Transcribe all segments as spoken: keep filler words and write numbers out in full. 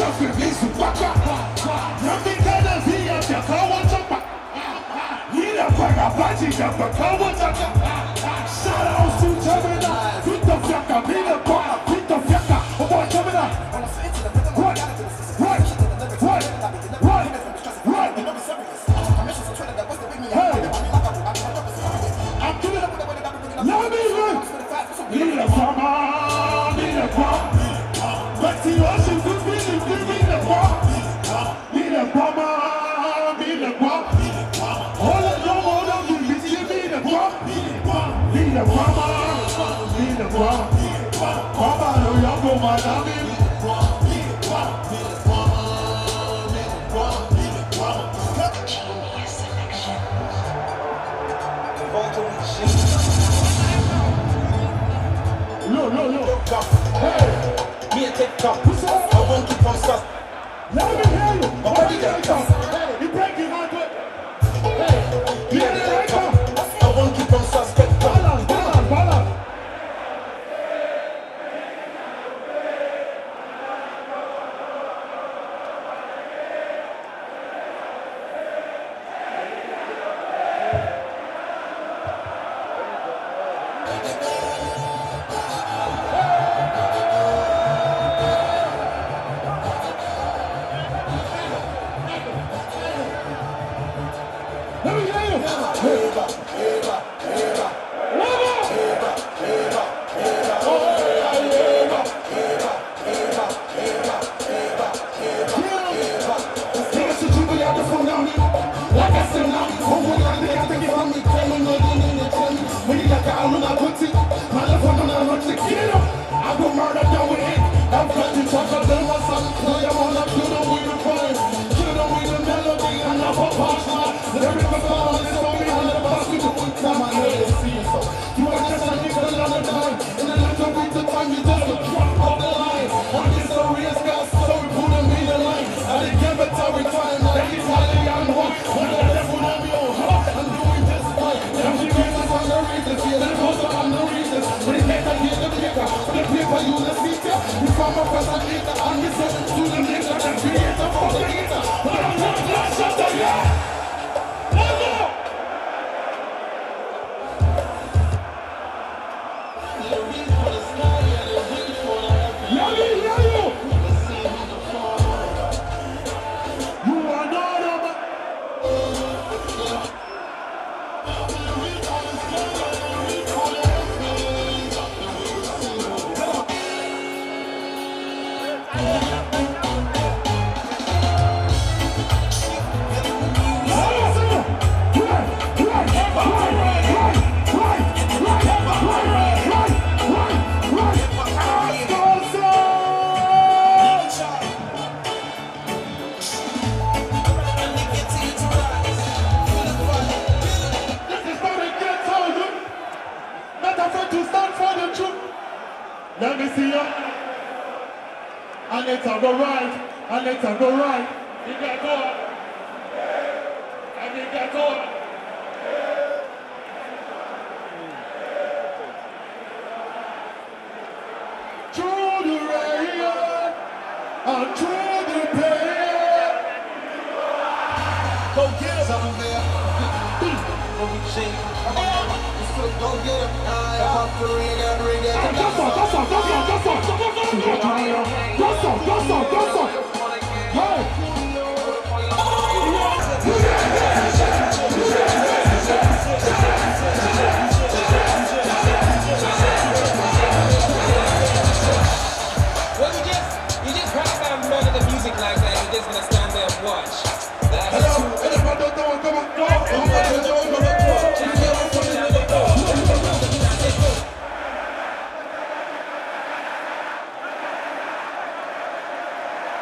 Kisha Fibisu Kwaka Namikana Zia Takawa Chaka Nina Pagabaji Napakawa Chaka Shout out to Jamina Vito Fiaka Mina Paa Vito Fiaka Oh boy Jamina What? What? What? What? What? Hey! I'm doing it! Let me look! Nina Pama Nina Pama Maxi Ocean could be the living the bomb. Be the bomb, be the bomb. All I know, all of you, is you be the bomb. Be the bomb, be the bomb. Papa, no, you go, madam. Be the bomb, be the bomb, be the bomb, be the bomb. Genius selection. Photo machine. No, no, no. Hey! Me a take top, I won't keep on stop. Let me hear you. My body take top. You break your hand with. Hey, me a take top, I won't keep on suspect. Balance, balance, balance.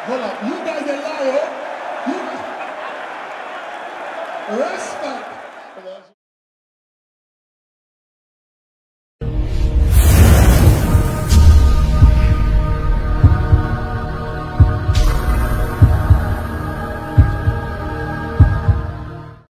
Hold up, you guys are lying, huh? You guys... Respect.